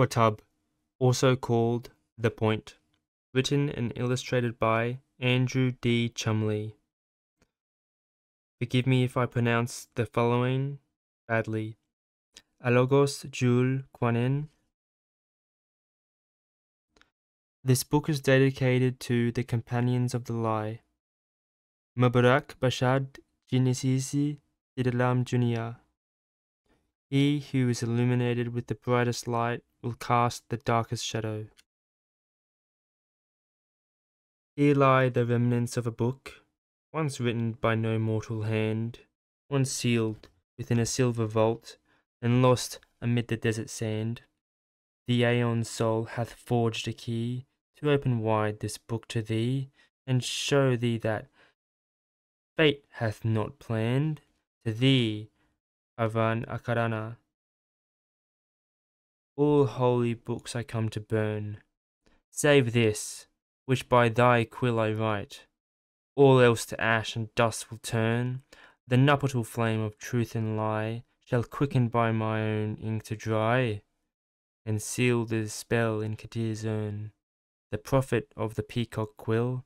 Qutub, also called The Point, written and illustrated by Andrew D. Chumley. Forgive me if I pronounce the following badly. Alogos Jool Quanin. This book is dedicated to the companions of the lie. Mabarak Bashad Jinnisisi Didalam Junior. He who is illuminated with the brightest light will cast the darkest shadow. Here lie the remnants of a book, once written by no mortal hand, once sealed within a silver vault, and lost amid the desert sand. The Aeon's soul hath forged a key to open wide this book to thee, and show thee that fate hath not planned to thee, Azrvan Arkarana. All holy books I come to burn, save this, which by thy quill I write. All else to ash and dust will turn. The nuptial flame of truth and lie shall quicken by my own ink to dry, and seal the spell in Qadir's urn. The prophet of the peacock quill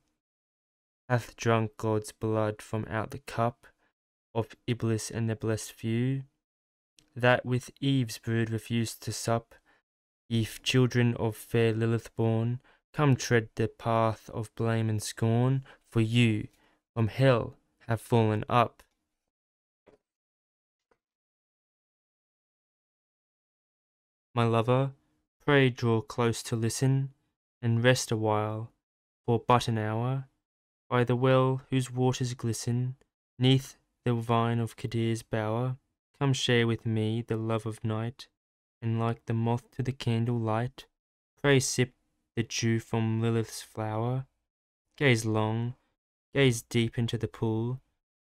hath drunk God's blood from out the cup of Iblis and the blessed few, that with Eve's brood refused to sup. Ye children of fair Lilith born, come tread the path of blame and scorn, for you from hell have fallen up. My lover, pray draw close to listen, and rest awhile, for but an hour, by the well whose waters glisten, neath the vine of Qadir's bower. Come share with me the love of night, and like the moth to the candle light, pray sip the dew from Lilith's flower. Gaze long, gaze deep into the pool,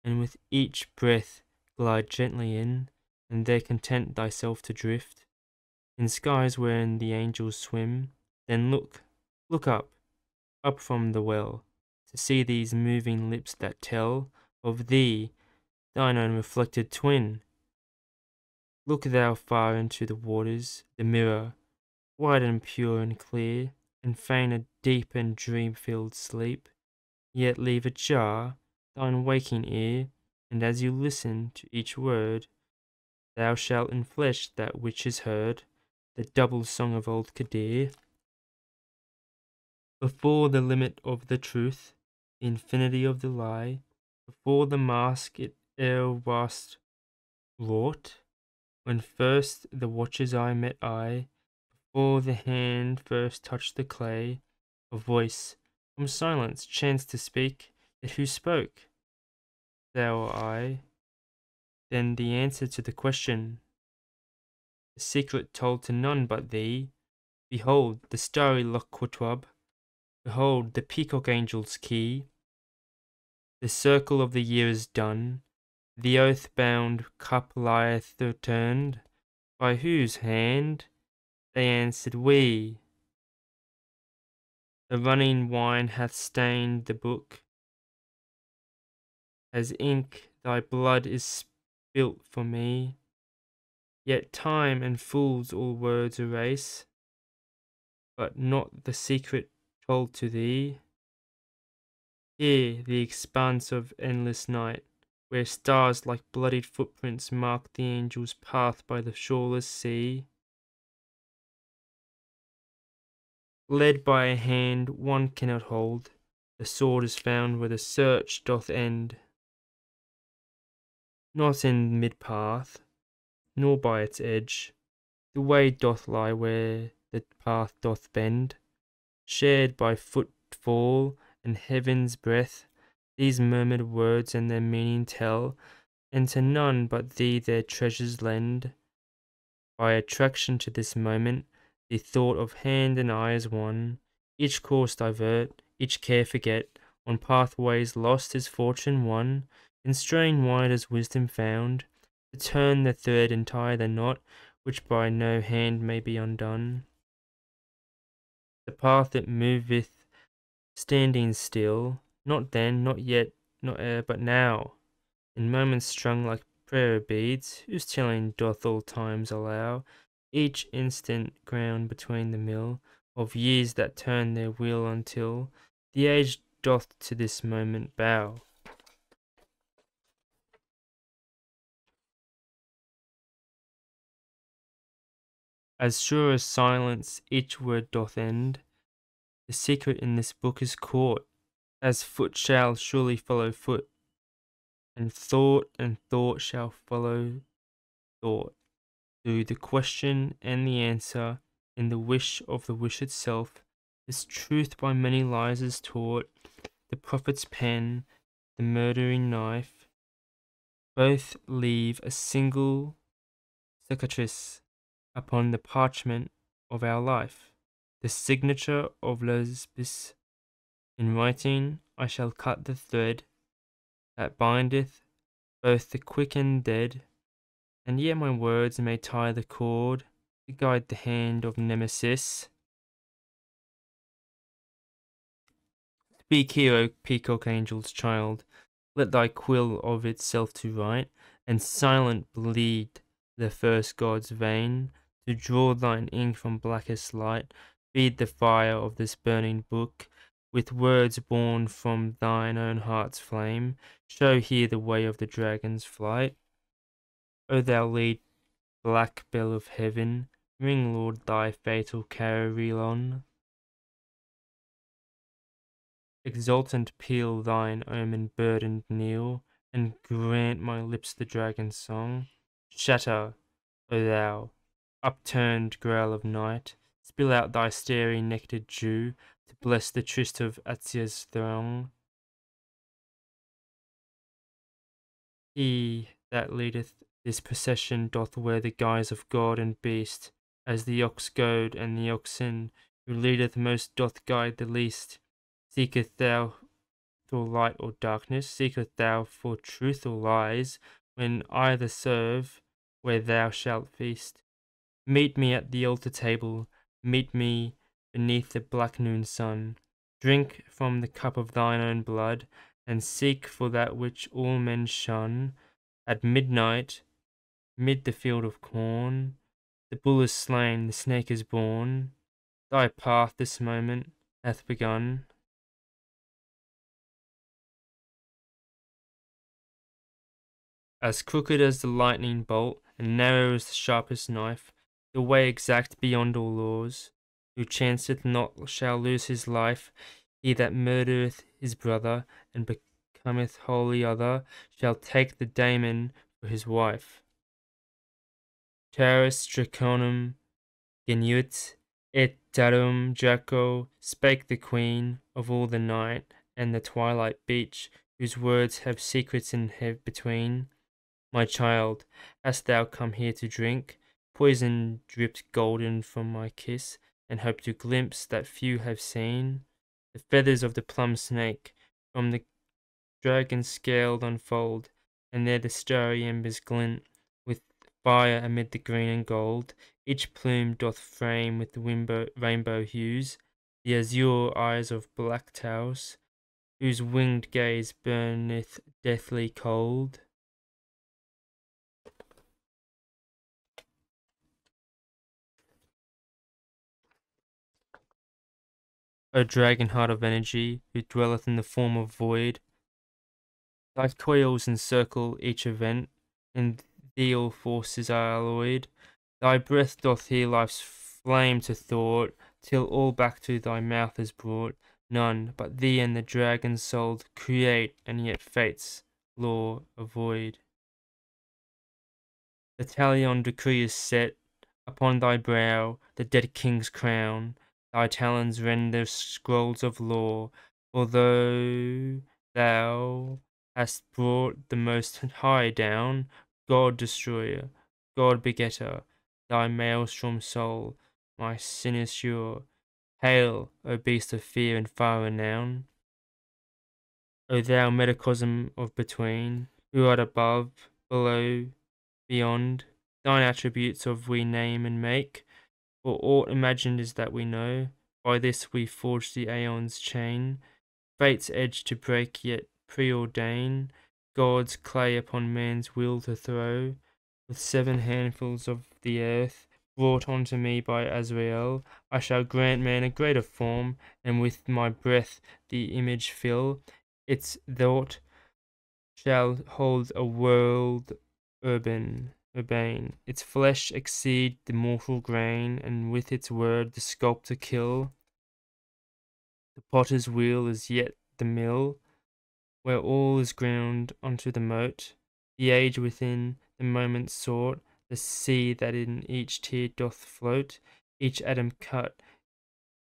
and with each breath glide gently in, and there content thyself to drift, in skies wherein the angels swim. Then look up, up from the well, to see these moving lips that tell of thee, thine own reflected twin. Look thou far into the waters, the mirror, wide and pure and clear, and feign a deep and dream-filled sleep, yet leave ajar thine waking ear, and as you listen to each word, thou shalt enflesh that which is heard, the double song of old Qadir. Before the limit of the truth, the infinity of the lie, before the mask it e'er was wrought, when first the watcher's eye met eye, before the hand first touched the clay, a voice from silence chanced to speak, yet who spoke? Thou or I? Then the answer to the question, the secret told to none but thee. Behold the starry lock Qutub, behold the peacock angel's key. The circle of the year is done, the oath-bound cup lieth returned. By whose hand? They answered, we. The running wine hath stained the book, as ink thy blood is spilt for me. Yet time and fools all words erase, but not the secret told to thee. Here the expanse of endless night, where stars like bloodied footprints mark the angel's path by the shoreless sea. Led by a hand one cannot hold, the sword is found where the search doth end. Not in mid-path, nor by its edge, the way doth lie where the path doth bend. Shared by footfall and heaven's breath, these murmured words and their meaning tell, and to none but thee their treasures lend. By attraction to this moment, the thought of hand and eye is one, each course divert, each care forget, on pathways lost is fortune won, and strain wide as wisdom found, to turn the thread and tie the knot, which by no hand may be undone. The path that moveth, standing still, not then, not yet, not ere, but now, in moments strung like prayer beads, whose telling doth all times allow, each instant ground between the mill of years that turn their wheel until the age doth to this moment bow. As sure as silence each word doth end, the secret in this book is caught, as foot shall surely follow foot, and thought shall follow thought, through the question and the answer, in the wish of the wish itself. This truth by many lies is taught, the prophet's pen, the murdering knife, both leave a single cicatrice upon the parchment of our life. The signature of Lesbis, in writing I shall cut the thread that bindeth both the quick and dead, and yet my words may tie the cord to guide the hand of Nemesis. Speak here, O peacock angel's child, let thy quill of itself to write, and silent bleed the first god's vein, to draw thine ink from blackest light. Feed the fire of this burning book with words born from thine own heart's flame. Show here the way of the dragon's flight. O thou lead black bell of heaven, ring, Lord, thy fatal carillon. Exultant peal thine omen burdened kneel, and grant my lips the dragon's song. Shatter, O thou upturned growl of night. Spill out thy starry nectar dew to bless the tryst of Atzia's throng. He that leadeth this procession doth wear the guise of god and beast, as the ox goad and the oxen, who leadeth most doth guide the least. Seekest thou for light or darkness? Seekest thou for truth or lies? When either serve, where thou shalt feast. Meet me at the altar table, meet me beneath the black noon sun. Drink from the cup of thine own blood, and seek for that which all men shun. At midnight, mid the field of corn, the bull is slain, the snake is born. Thy path this moment hath begun. As crooked as the lightning bolt, and narrow as the sharpest knife, the way exact beyond all laws. Who chanceth not shall lose his life. He that murdereth his brother, and becometh wholly other, shall take the daemon for his wife. Charis draconum genuit et darum draco, spake the queen of all the night and the twilight beach, whose words have secrets in heaven between. My child, hast thou come here to drink? Poison dripped golden from my kiss, and hope to glimpse that few have seen. The feathers of the plum snake from the dragon scaled unfold, and there the starry embers glint with fire amid the green and gold. Each plume doth frame with rainbow hues the azure eyes of black tails, whose winged gaze burneth deathly cold. O dragon heart of energy, who dwelleth in the form of void, thy coils encircle each event, and thee all forces are alloyed. Thy breath doth hear life's flame to thwart, till all back to thy mouth is brought. None but thee and the dragon souled create, and yet fate's law avoid. The talion decree is set upon thy brow, the dead king's crown. Thy talons rend the scrolls of law, although thou hast brought the most high down. God destroyer, God begetter, thy maelstrom soul, my sin is sure. Hail, O beast of fear and far renown. O thou metacosm of between, who art above, below, beyond, thine attributes of we name and make. For aught imagined is that we know, by this we forge the aeon's chain, fate's edge to break yet preordain, God's clay upon man's will to throw. With seven handfuls of the earth brought unto me by Azrael, I shall grant man a greater form, and with my breath the image fill. Its thought shall hold a world urbane. Its flesh exceed the mortal grain, and with its word the sculptor kill. The potter's wheel is yet the mill, where all is ground unto the mote. The age within the moment sought, the sea that in each tear doth float, each atom cut,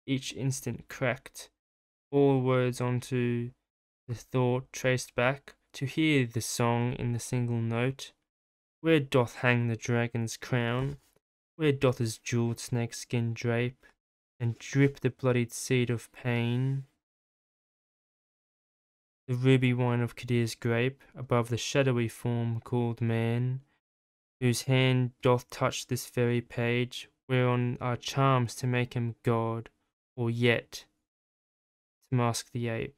each instant cracked, all words unto the thought traced back, to hear the song in the single note. Where doth hang the dragon's crown? Where doth his jewelled snake skin drape, and drip the bloodied seed of pain? The ruby wine of Qadir's grape, above the shadowy form called man, whose hand doth touch this very page, whereon are charms to make him god, or yet to mask the ape.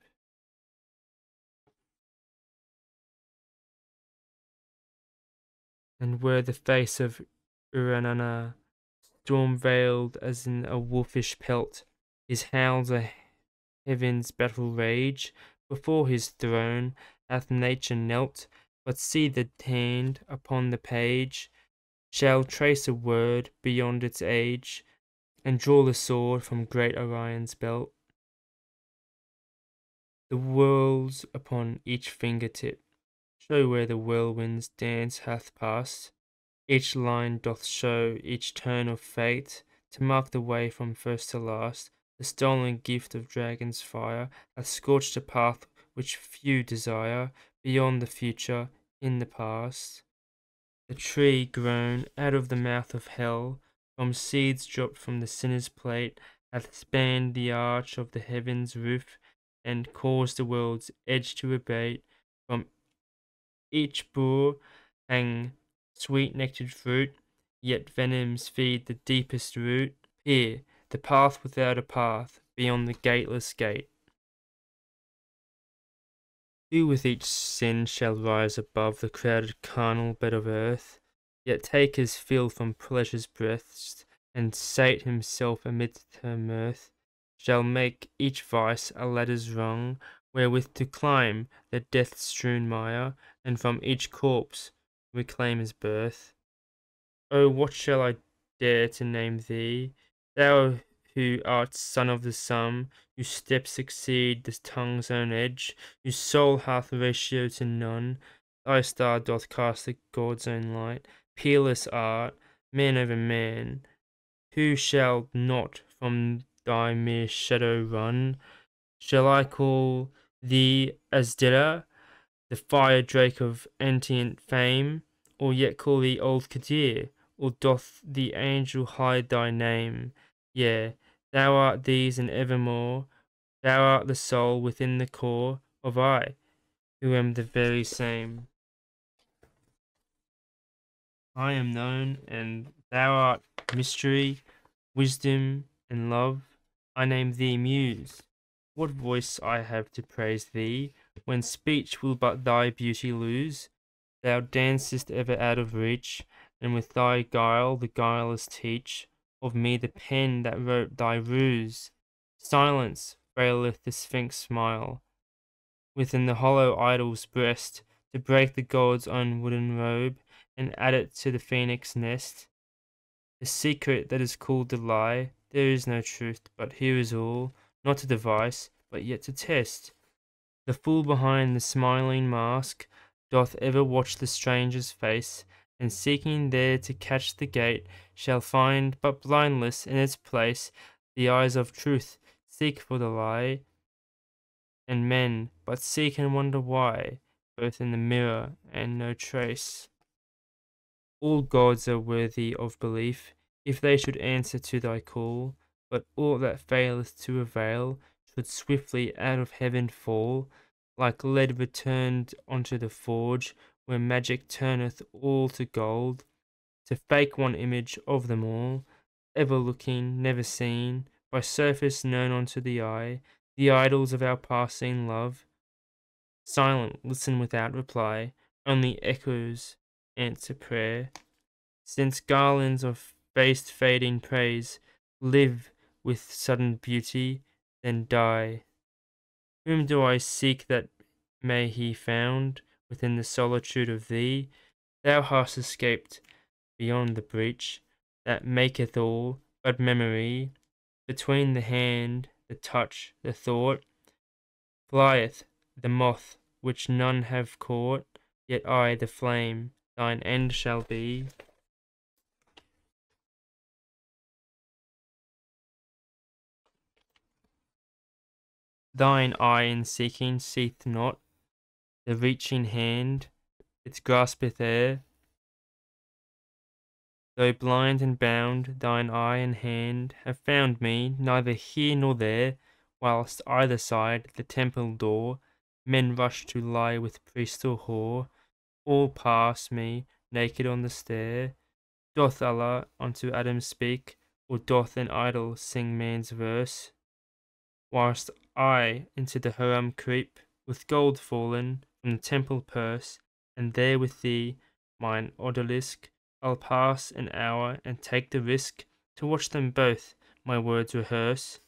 And were the face of Uranana storm-veiled as in a wolfish pelt, his howls a heaven's battle rage, before his throne hath nature knelt. But see the hand upon the page shall trace a word beyond its age, and draw the sword from great Orion's belt. The whorls upon each fingertip show where the whirlwind's dance hath passed. Each line doth show each turn of fate, to mark the way from first to last. The stolen gift of dragon's fire hath scorched a path which few desire, beyond the future, in the past. The tree grown out of the mouth of hell, from seeds dropped from the sinner's plate, hath spanned the arch of the heaven's roof, and caused the world's edge to abate. From each bough hang sweet nectared fruit, yet venoms feed the deepest root. Here, the path without a path, beyond the gateless gate. Who with each sin shall rise above the crowded carnal bed of earth, yet take his fill from pleasure's breaths, and sate himself amidst her mirth, shall make each vice a ladder's rung, wherewith to climb the death-strewn mire, and from each corpse reclaim his birth. Oh, what shall I dare to name thee, thou who art son of the sum, whose steps exceed the tongue's own edge, whose soul hath ratio to none? Thy star doth cast the God's own light, peerless art, man over man. Who shall not from thy mere shadow run? Shall I call thee Azdila, the fire drake of antient fame, or yet call thee old Qadir, or doth the angel hide thy name? Yea, thou art these and evermore, thou art the soul within the core of I, who am the very same. I am known, and thou art mystery, wisdom, and love. I name thee Muse. What voice I have to praise thee, when speech will but thy beauty lose? Thou dancest ever out of reach, and with thy guile the guileless teach of me the pen that wrote thy ruse. Silence faileth the sphinx smile within the hollow idol's breast, to break the god's own wooden robe, and add it to the phoenix nest. The secret that is called the lie, there is no truth, but here is all, not to devise, but yet to test. The fool behind the smiling mask doth ever watch the stranger's face, and seeking there to catch the gate, shall find, but blindless in its place, the eyes of truth seek for the lie, and men but seek and wonder why, both in the mirror and no trace. All gods are worthy of belief, if they should answer to thy call, but aught that faileth to avail, should swiftly out of heaven fall, like lead returned unto the forge, where magic turneth all to gold, to fake one image of them all, ever looking, never seen, by surface known unto the eye, the idols of our passing love. Silent, listen without reply, only echoes answer prayer, since garlands of based fading praise, live with sudden beauty, then die. Whom do I seek that may he found within the solitude of thee? Thou hast escaped beyond the breach that maketh all but memory, between the hand, the touch, the thought, flieth the moth which none have caught, yet I, the flame, thine end shall be. Thine eye in seeking seeth not, the reaching hand, it graspeth air. Though blind and bound, thine eye and hand have found me, neither here nor there, whilst either side the temple door, men rush to lie with priest or whore, all pass me, naked on the stair. Doth Allah unto Adam speak, or doth an idol sing man's verse? Whilst I into the haram creep, with gold fallen from the temple purse, and there with thee, mine odalisk, I'll pass an hour and take the risk, to watch them both my words rehearse.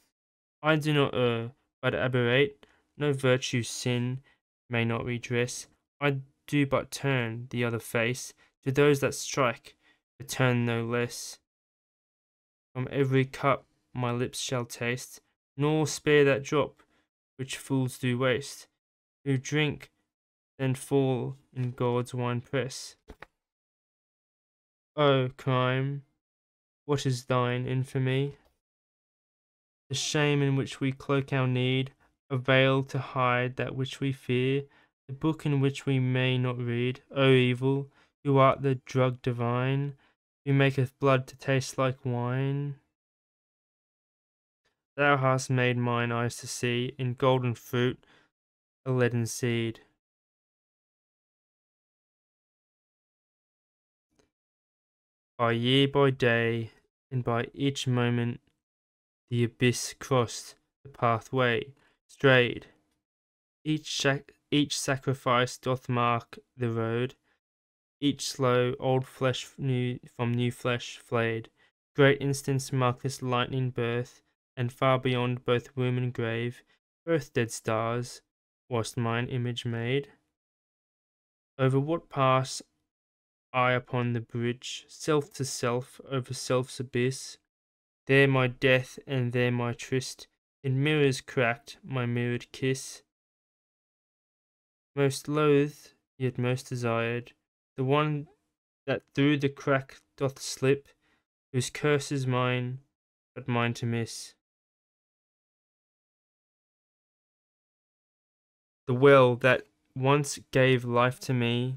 I do not err, but aberrate, no virtue sin may not redress. I do but turn the other face, to those that strike, return no less. From every cup my lips shall taste, nor spare that drop which fools do waste, who drink, then fall in God's wine press. O crime, what is thine infamy? The shame in which we cloak our need, a veil to hide that which we fear, the book in which we may not read. O evil, who art the drug divine, who maketh blood to taste like wine. Thou hast made mine eyes to see, in golden fruit, a leaden seed. By year, by day, and by each moment, the abyss crossed, the pathway strayed. Each sacrifice doth mark the road, each slow old flesh new from new flesh flayed. Great instants mark this lightning birth, and far beyond both womb and grave, earth dead stars, whilst mine image made. Over what pass I upon the bridge, self to self, over self's abyss, there my death and there my tryst, in mirrors cracked my mirrored kiss. Most loath, yet most desired, the one that through the crack doth slip, whose curse is mine, but mine to miss. The well that once gave life to me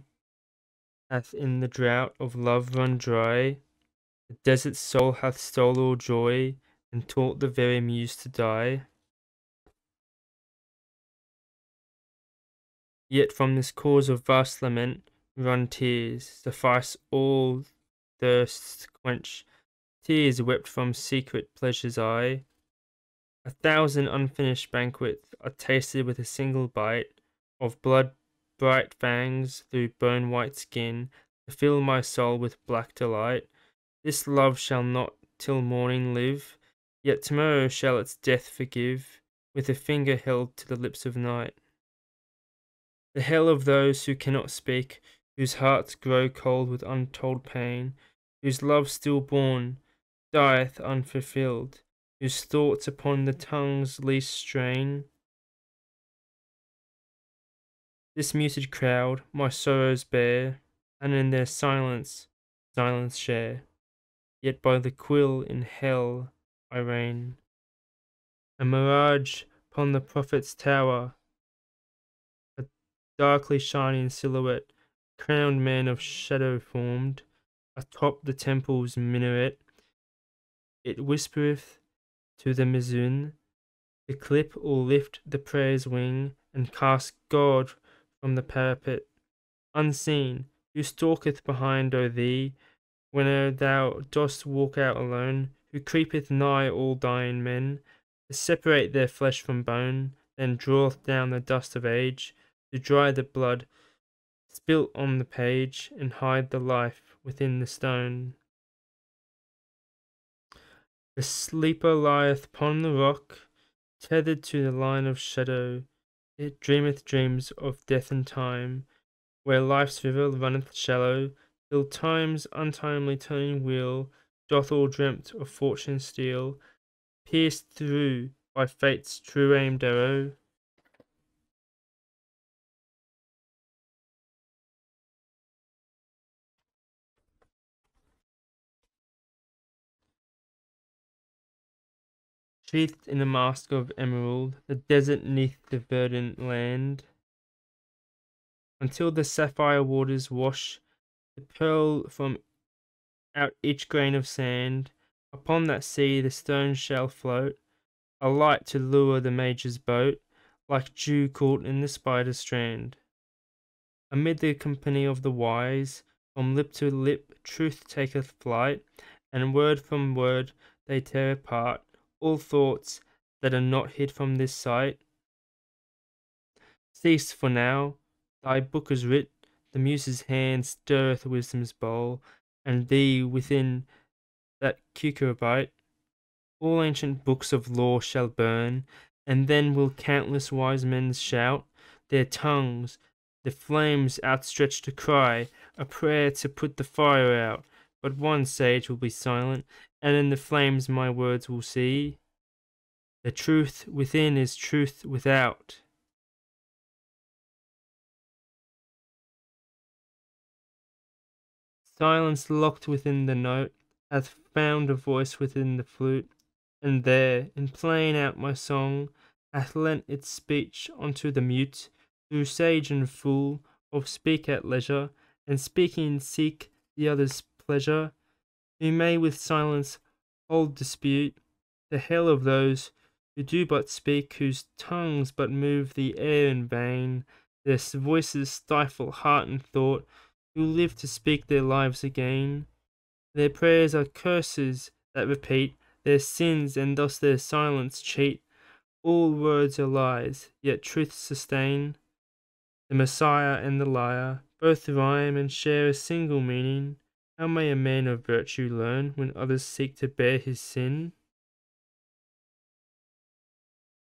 hath in the drought of love run dry, the desert soul hath stole all joy, and taught the very muse to die. Yet from this cause of vast lament run tears, suffice all thirsts quench, tears wept from secret pleasures I. 1,000 unfinished banquets are tasted with a single bite, of blood bright fangs through bone white skin, to fill my soul with black delight. This love shall not till morning live, yet tomorrow shall its death forgive, with a finger held to the lips of night. The hell of those who cannot speak, whose hearts grow cold with untold pain, whose love stillborn dieth unfulfilled, whose thoughts upon the tongue's least strain. This muted crowd my sorrows bear, and in their silence share. Yet by the quill in hell I reign. A mirage upon the prophet's tower, a darkly shining silhouette, a crowned man of shadow formed, atop the temple's minaret. It whispereth to the mizun, to clip or lift the prayer's wing, and cast God from the parapet, unseen, who stalketh behind, O thee, whene'er thou dost walk out alone, who creepeth nigh all dying men, to separate their flesh from bone, then draweth down the dust of age, to dry the blood spilt on the page, and hide the life within the stone. The sleeper lieth upon the rock, tethered to the line of shadow. It dreameth dreams of death and time, where life's river runneth shallow, till time's untimely turning wheel doth all dreamt of fortune steal, pierced through by fate's true aimed arrow. Sheathed in a mask of emerald, the desert neath the verdant land, until the sapphire waters wash the pearl from out each grain of sand, upon that sea the stone shall float, a light to lure the mage's boat, like dew caught in the spider's strand. Amid the company of the wise, from lip to lip truth taketh flight, and word from word they tear apart all thoughts that are not hid from this sight. Cease for now, thy book is writ, the muse's hand stirreth wisdom's bowl, and thee within that cucurbite all ancient books of law shall burn, and then will countless wise men shout, their tongues, the flames outstretched to cry, a prayer to put the fire out, but one sage will be silent, and in the flames my words will see. The truth within is truth without. Silence locked within the note hath found a voice within the flute, and there, in playing out my song, hath lent its speech unto the mute, through sage and fool, of speak at leisure, and speaking seek the other's pleasure, who may with silence hold dispute, the hell of those who do but speak, whose tongues but move the air in vain, their voices stifle heart and thought, who live to speak their lives again. Their prayers are curses that repeat their sins, and thus their silence cheat. All words are lies, yet truth sustain. The Messiah and the liar both rhyme and share a single meaning. How may a man of virtue learn when others seek to bear his sin?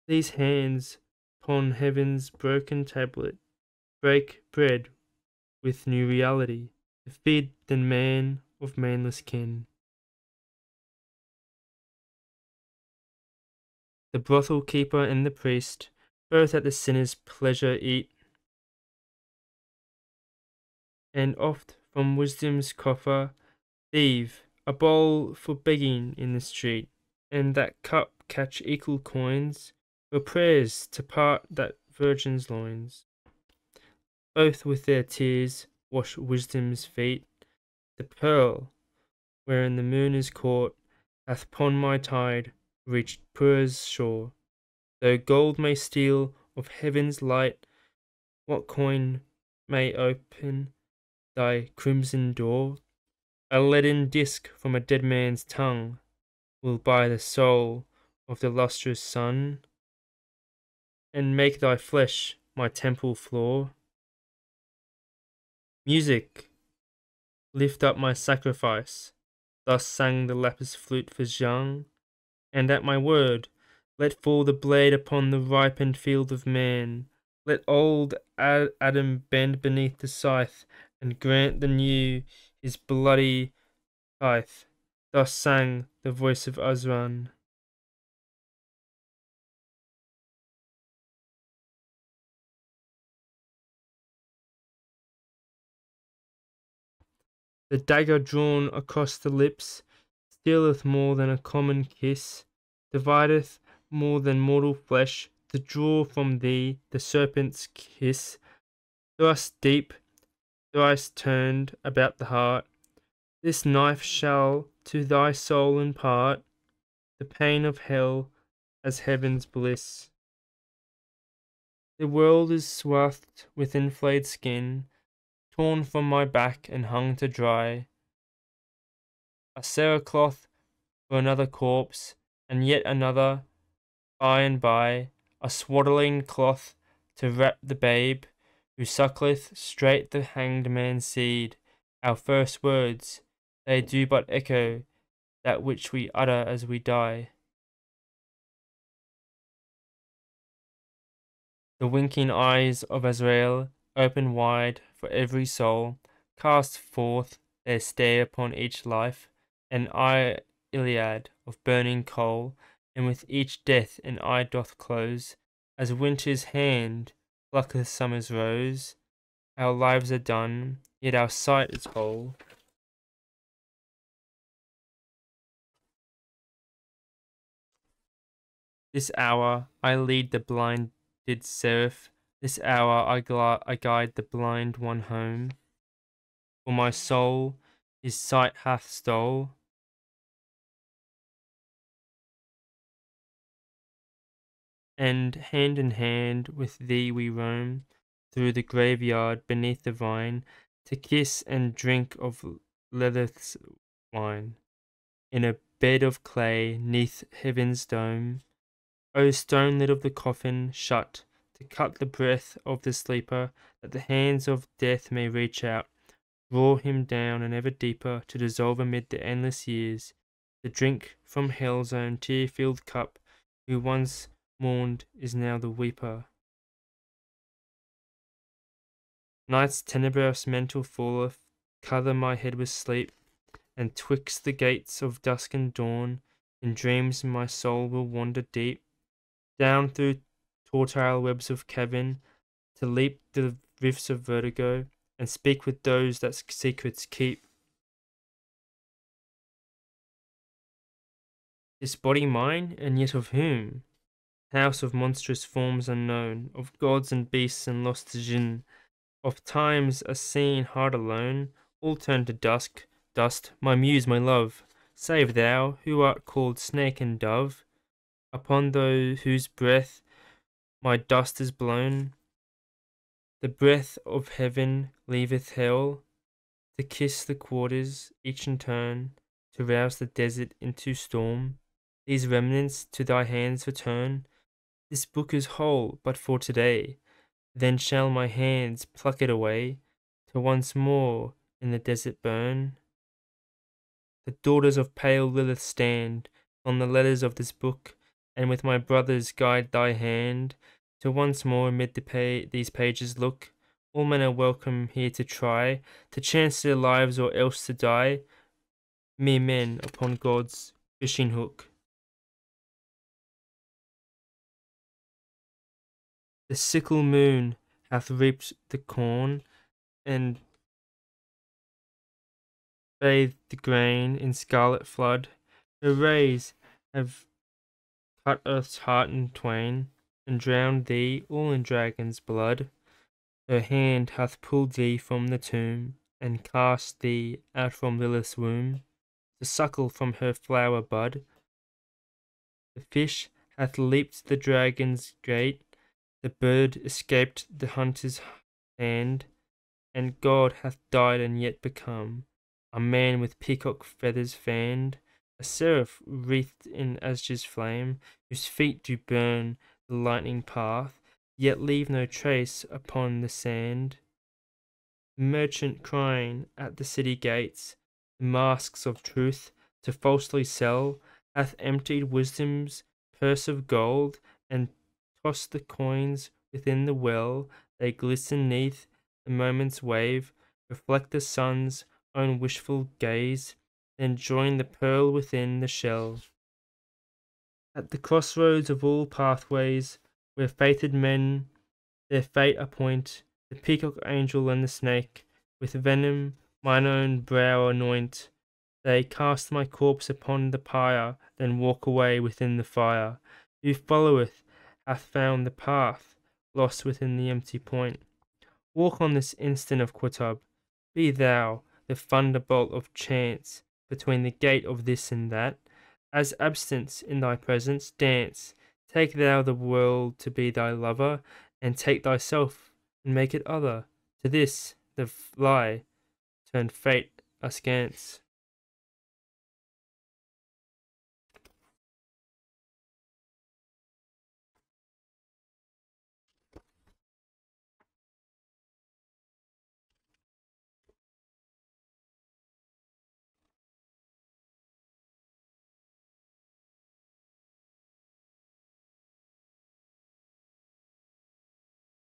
These hands upon heaven's broken tablet break bread with new reality to feed the man of manless kin. The brothel keeper and the priest both at the sinner's pleasure eat, and oft from wisdom's coffer thieve a bowl for begging in the street, and that cup catch equal coins for prayers to part that virgin's loins. Both with their tears wash wisdom's feet. The pearl, wherein the moon is caught, hath upon my tide reached Pur's shore. Though gold may steal of heaven's light, what coin may open thy crimson door? A leaden disc from a dead man's tongue will buy the soul of the lustrous sun, and make thy flesh my temple floor. Music, lift up my sacrifice, thus sang the lapis flute for Zhang, and at my word, let fall the blade upon the ripened field of man, let old Adam bend beneath the scythe, and grant the new his bloody tithe. Thus sang the voice of Azran. The dagger drawn across the lips stealeth more than a common kiss, divideth more than mortal flesh, to draw from thee the serpent's kiss. Thrust deep, thrice turned about the heart, this knife shall to thy soul impart the pain of hell as heaven's bliss. The world is swathed with inflamed skin, torn from my back and hung to dry, a cerecloth for another corpse, and yet another, by and by, a swaddling cloth to wrap the babe who suckleth straight the hanged man's seed. Our first words, they do but echo that which we utter as we die. The winking eyes of Azrael open wide for every soul, cast forth their stare upon each life, an eye Iliad of burning coal, and with each death an eye doth close, as winter's hand plucketh summer's rose. Our lives are done, yet our sight is whole. This hour I lead the blinded seraph, this hour I guide the blind one home. For my soul his sight hath stole. And hand in hand with thee we roam through the graveyard beneath the vine, to kiss and drink of Lilith's wine, in a bed of clay 'neath heaven's dome. O stone lid of the coffin, shut, to cut the breath of the sleeper, that the hands of death may reach out, draw him down and ever deeper, to dissolve amid the endless years, to drink from hell's own tear-filled cup, who once mourned is now the weeper. Night's tenebrous mantle falleth, cover my head with sleep, and 'twixt the gates of dusk and dawn, in dreams my soul will wander deep, down through tortile webs of cavern, to leap the rifts of vertigo, and speak with those that secrets keep. This body mine, and yet of whom? House of monstrous forms unknown, of gods and beasts and lost jinn, oft times a scene hard alone, all turned to dusk, dust, my muse, my love, save thou, who art called snake and dove, upon those whose breath my dust is blown. The breath of heaven leaveth hell, to kiss the quarters, each in turn, to rouse the desert into storm. These remnants to thy hands return. This book is whole but for today, then shall my hands pluck it away, to once more in the desert burn. The daughters of pale Lilith stand on the letters of this book, and with my brothers guide thy hand, to once more amid the these pages look. All men are welcome here to try, to chance their lives or else to die, mere men upon God's fishing hook. The sickle moon hath reaped the corn, and bathed the grain in scarlet flood. Her rays have cut earth's heart in twain, and drowned thee all in dragon's blood. Her hand hath pulled thee from the tomb, and cast thee out from Lilith's womb, to suckle from her flower bud. The fish hath leaped the dragon's gate, the bird escaped the hunter's hand, and God hath died and yet become a man with peacock feathers fanned, a seraph wreathed in Asge's flame, whose feet do burn the lightning path, yet leave no trace upon the sand. The merchant crying at the city gates, the masks of truth to falsely sell, hath emptied wisdom's purse of gold, and toss the coins within the well, they glisten 'neath the moment's wave, reflect the sun's own wishful gaze, then join the pearl within the shell. At the crossroads of all pathways, where fated men their fate appoint, the peacock angel and the snake, with venom mine own brow anoint, they cast my corpse upon the pyre, then walk away within the fire. Who followeth hath found the path, lost within the empty point. Walk on this instant of Qutub, be thou the thunderbolt of chance, between the gate of this and that, as absence in thy presence, dance, take thou the world to be thy lover, and take thyself, and make it other, to this, the lie, turn fate askance.